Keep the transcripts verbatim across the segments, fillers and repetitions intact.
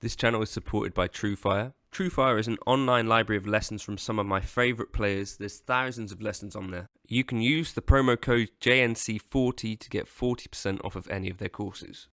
This channel is supported by TrueFire. TrueFire is an online library of lessons from some of my favourite players. There's thousands of lessons on there. You can use the promo code J N C forty to get forty percent off of any of their courses.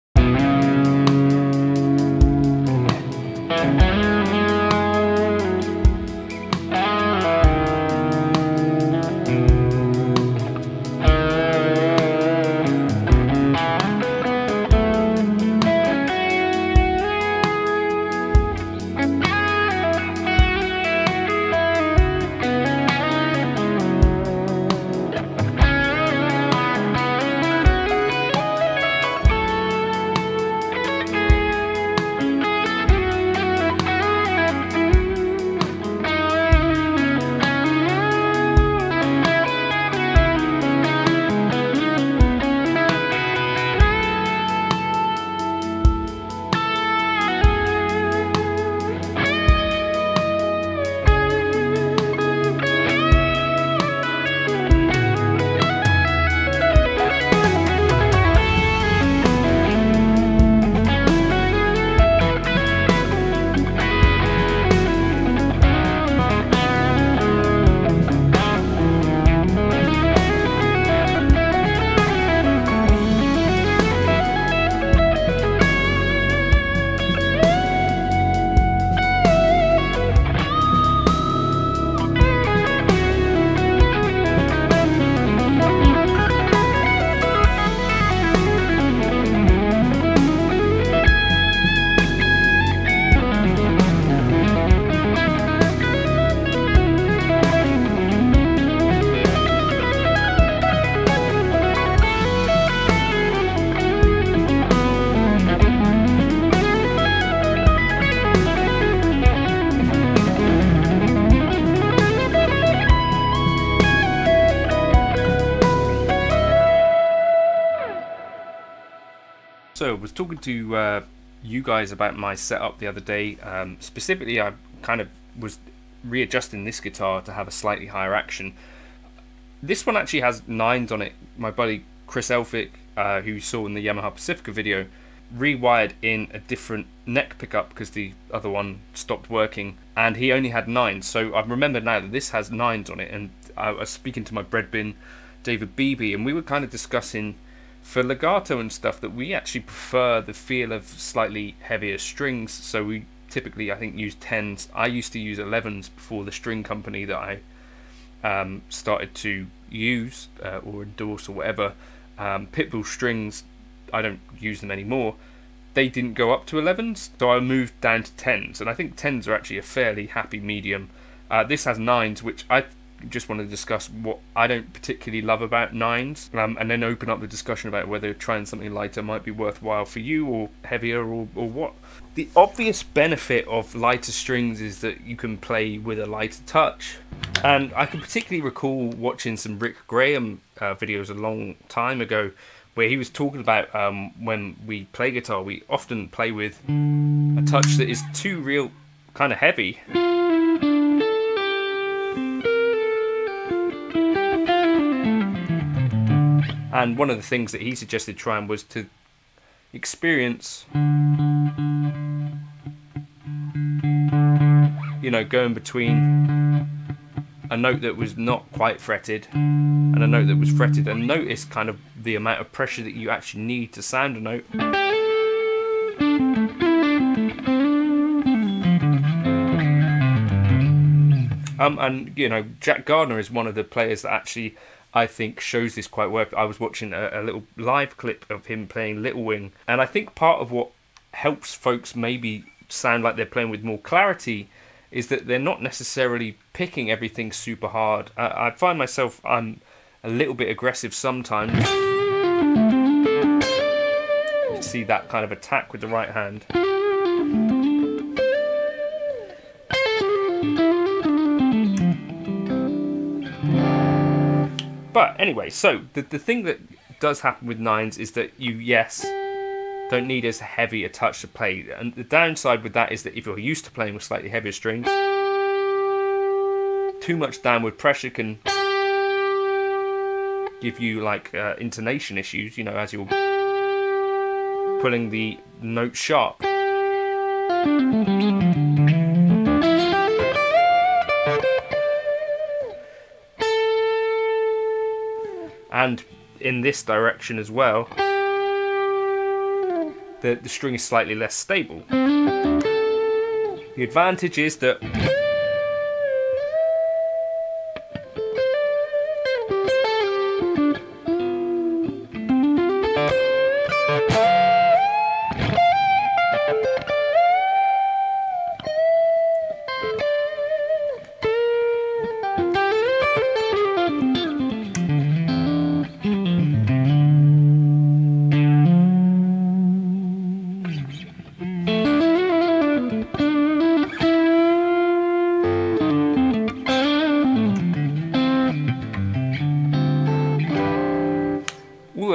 So I was talking to uh, you guys about my setup the other day. Um, specifically, I kind of was readjusting this guitar to have a slightly higher action. This one actually has nines on it. My buddy Chris Elphick, uh, who you saw in the Yamaha Pacifica video, rewired in a different neck pickup because the other one stopped working, and he only had nines. So I remember now that this has nines on it, and I was speaking to my bread bin, David Beebe, and we were kind of discussing for legato and stuff that we actually prefer the feel of slightly heavier strings, so we typically I think use tens. I used to use elevens before the string company that I um, started to use uh, or endorse or whatever. um, Pitbull strings, I don't use them anymore. They didn't go up to elevens, so I moved down to tens, and I think tens are actually a fairly happy medium. Uh, this has nines, which I just want to discuss what I don't particularly love about nines, um, and then open up the discussion about whether trying something lighter might be worthwhile for you, or heavier, or, or what. The obvious benefit of lighter strings is that you can play with a lighter touch, and I can particularly recall watching some Rick Graham uh, videos a long time ago where he was talking about um, when we play guitar we often play with a touch that is too real, kind of heavy. And one of the things that he suggested trying was to experience, you know, going between a note that was not quite fretted and a note that was fretted, and notice kind of the amount of pressure that you actually need to sound a note. Um, and, you know, Jack Gardner is one of the players that actually, I think, shows this quite well. I was watching a, a little live clip of him playing Little Wing, and I think part of what helps folks maybe sound like they're playing with more clarity is that they're not necessarily picking everything super hard. Uh, I find myself, I'm a little bit aggressive sometimes. You see that kind of attack with the right hand. But anyway, so the, the thing that does happen with nines is that you, yes, don't need as heavy a touch to play. And the downside with that is that if you're used to playing with slightly heavier strings, too much downward pressure can give you like uh, intonation issues, you know, as you're pulling the note sharp. And in this direction as well, the, the string is slightly less stable. The advantage is that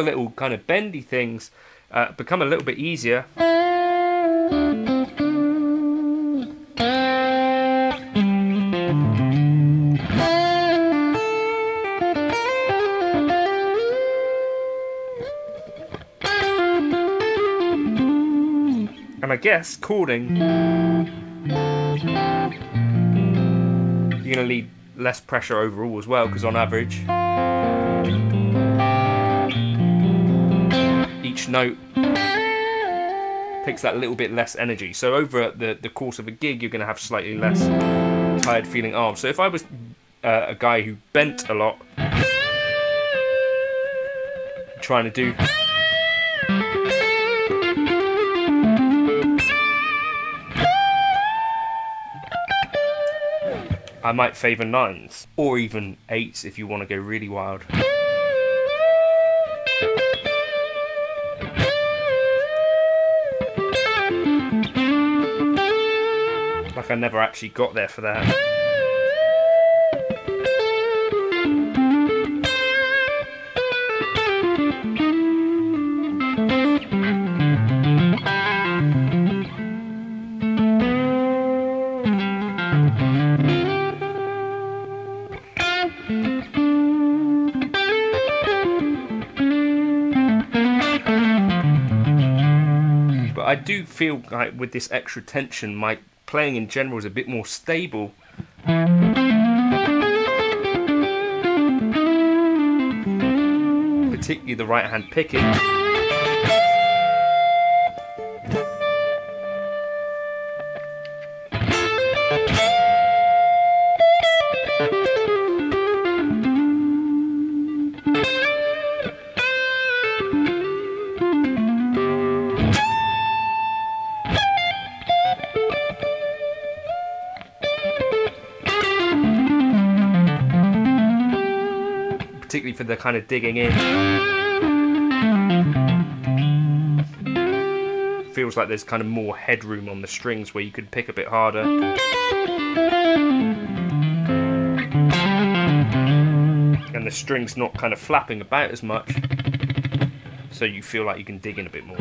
little kind of bendy things uh, become a little bit easier. And I guess chording, you're gonna need less pressure overall as well, because on average each note takes that little bit less energy. So over the, the course of a gig, you're going to have slightly less tired feeling arms. So if I was uh, a guy who bent a lot, trying to do I might favour nines, or even eights if you want to go really wild. I never actually got there for that. But I do feel like with this extra tension, my playing in general is a bit more stable. Particularly the right hand picking. Particularly for the kind of digging in. Feels like there's kind of more headroom on the strings where you could pick a bit harder. And the string's not kind of flapping about as much, so you feel like you can dig in a bit more.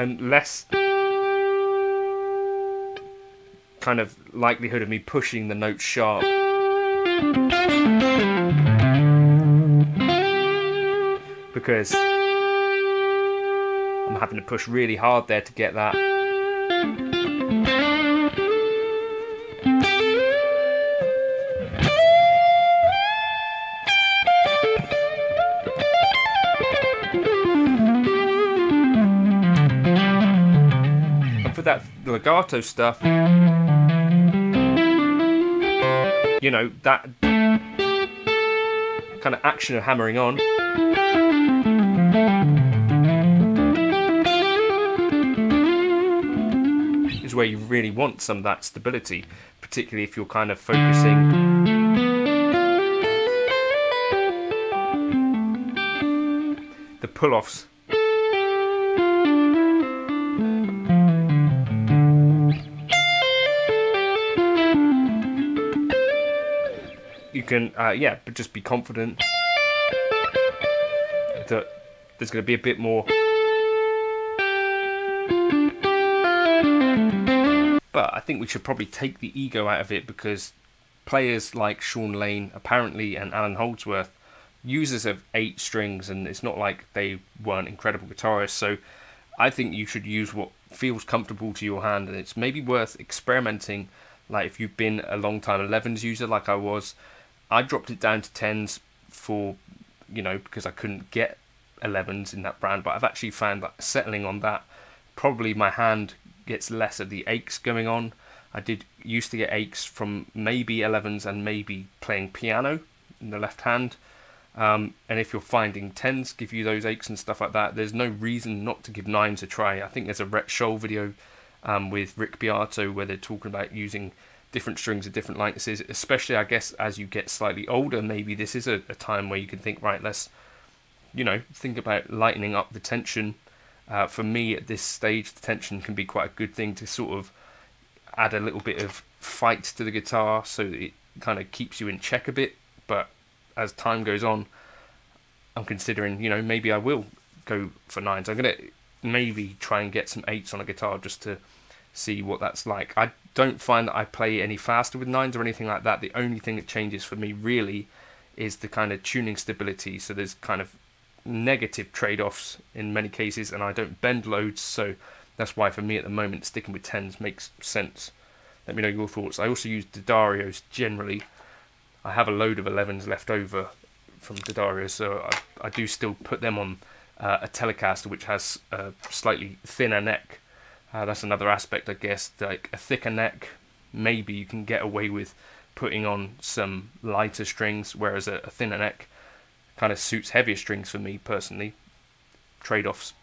And less kind of likelihood of me pushing the notes sharp. Because I'm having to push really hard there to get that. That legato stuff, you know, that kind of action of hammering on, is where you really want some of that stability, particularly if you're kind of focusing the pull-offs. You can, uh, yeah, but just be confident fact that there's going to be a bit more. But I think we should probably take the ego out of it, because players like Sean Lane, apparently, and Alan Holdsworth, users of eight strings, and it's not like they weren't incredible guitarists. So I think you should use what feels comfortable to your hand, and it's maybe worth experimenting. Like if you've been a long time elevens user like I was, I dropped it down to tens for, you know, because I couldn't get elevens in that brand, but I've actually found that settling on that, probably my hand gets less of the aches going on. I did used to get aches from maybe elevens and maybe playing piano in the left hand. Um, and if you're finding tens give you those aches and stuff like that, there's no reason not to give nines a try. I think there's a Rhett Shoaf video um, with Rick Beato where they're talking about using different strings of different likenesses, especially, I guess, as you get slightly older. Maybe this is a, a time where you can think, right, let's, you know, think about lightening up the tension. Uh, for me, at this stage, the tension can be quite a good thing to sort of add a little bit of fight to the guitar, so it kind of keeps you in check a bit, but as time goes on, I'm considering, you know, maybe I will go for nines. I'm going to maybe try and get some eights on a guitar just to see what that's like. I don't find that I play any faster with nines or anything like that. The only thing that changes for me really is the kind of tuning stability. So there's kind of negative trade-offs in many cases, and I don't bend loads. So that's why for me at the moment, sticking with tens makes sense. Let me know your thoughts. I also use D'Addarios generally. I have a load of elevens left over from D'Addario, so I, I do still put them on uh, a Telecaster, which has a slightly thinner neck. Uh, that's another aspect, I guess. Like a thicker neck, maybe you can get away with putting on some lighter strings, whereas a, a thinner neck kind of suits heavier strings for me personally. Trade-offs.